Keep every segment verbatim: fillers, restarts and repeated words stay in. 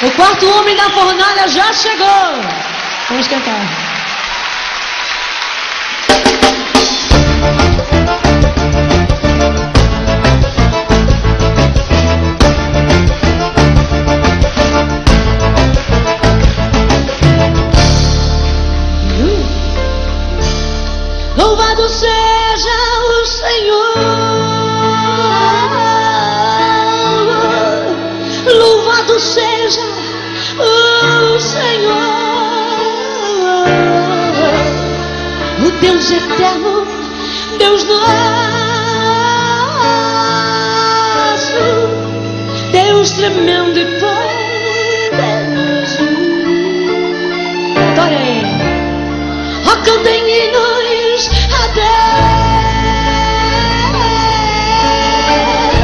O quarto homem da fornalha já chegou. Vamos cantar. Uh. Louvado seja o Senhor. Louvado seja o Senhor, o Deus eterno, Deus nosso, Deus tremendo e poderoso. Adorei. Ó, cantem hinos a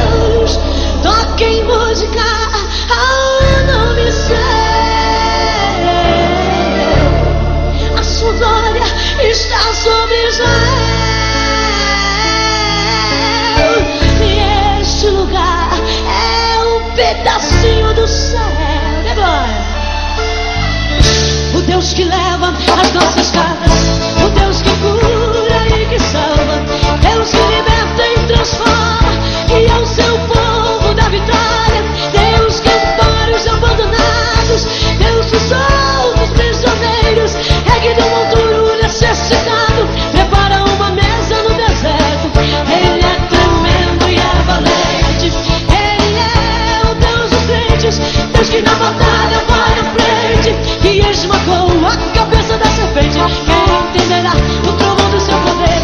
Deus, toquem música ao nome seu. Está sobre Israel, e este lugar é um pedacinho do céu. Agora, o Deus que leva as nossas cargas, o Deus que cura e que salva, Deus que liberta e transforma, e ao seu povo dá vitória. Deus que ampara os abandonados, Deus que solta os prisioneiros, é que deu um turno necessitado, prepara uma mesa no deserto. Ele é tremendo e é valente, ele é o Deus dos crentes, Deus que na batalha vai à frente, que esmagou a cabeça da serpente. Quem entenderá o trono do seu poder?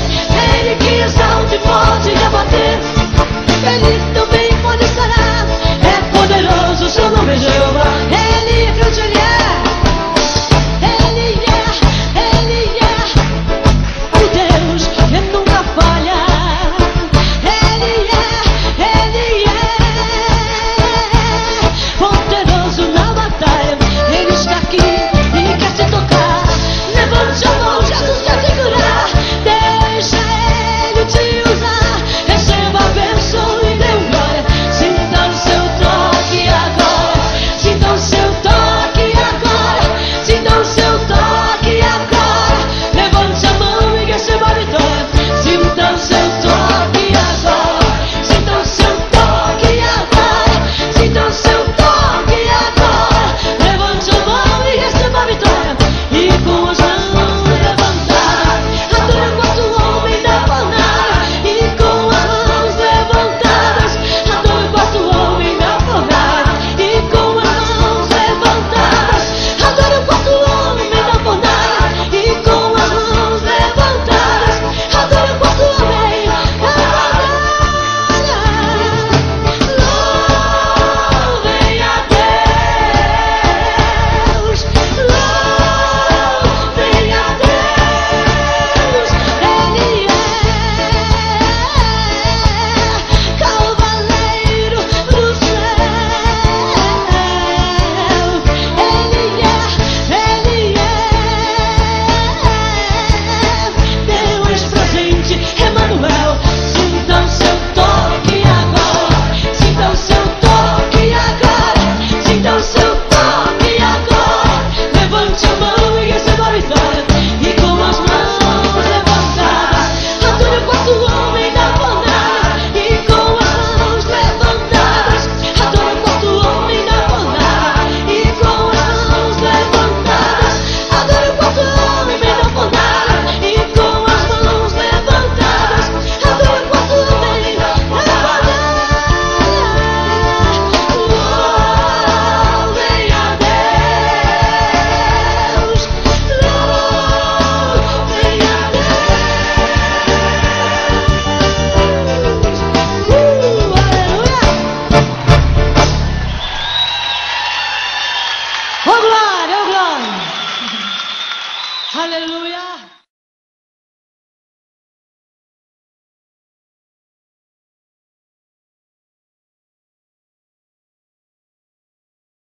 Ele que exalta e pode abater, ele também pode sarar. É poderoso, seu nome é Jeová. Ele grande ele é, aleluia.